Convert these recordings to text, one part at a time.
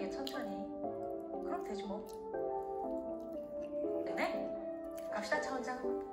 천천히 해, 천천히. 그럼 되지 뭐. 네? 갑시다, 차 한잔.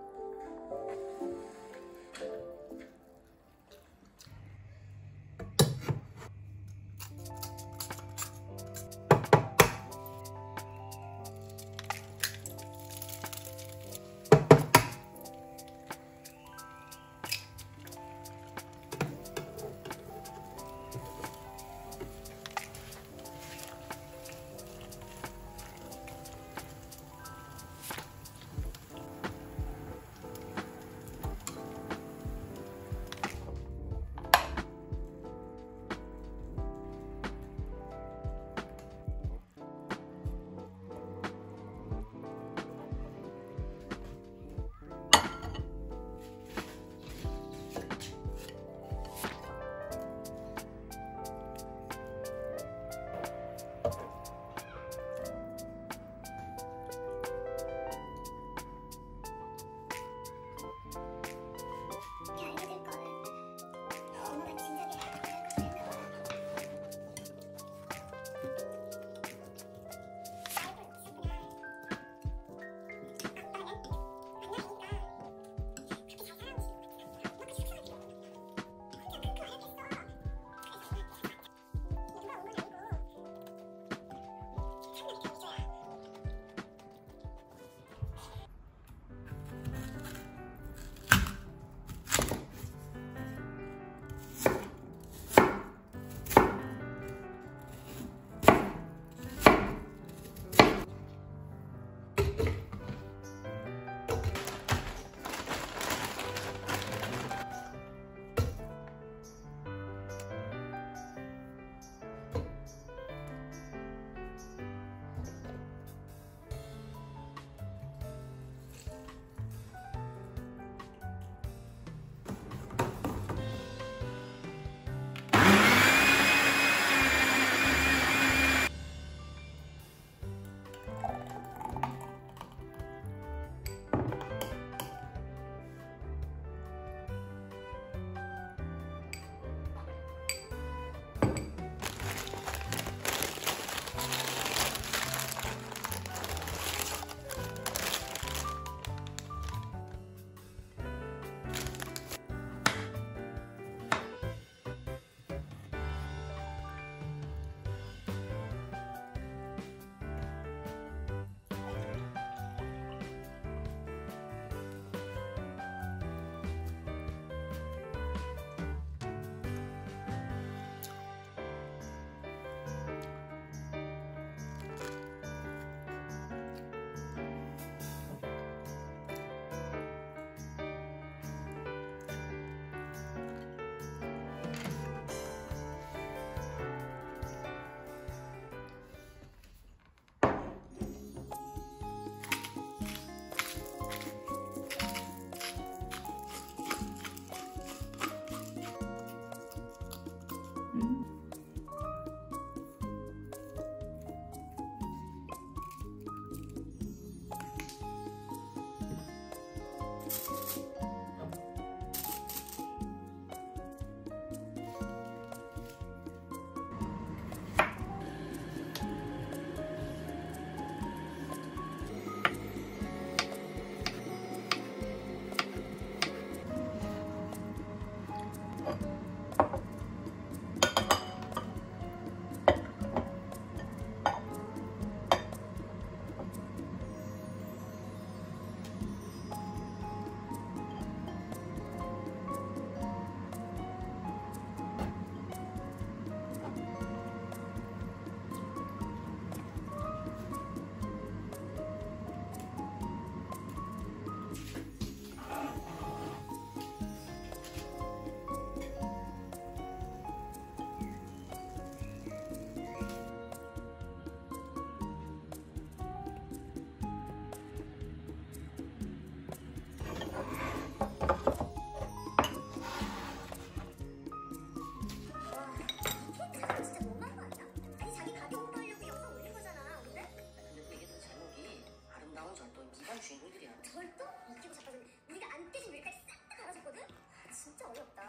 진짜 어렵다.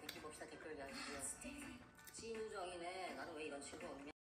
댓글 봅시다, 댓글. 야, 진짜. 진우정이네. 나는 왜 이런 친구 없냐?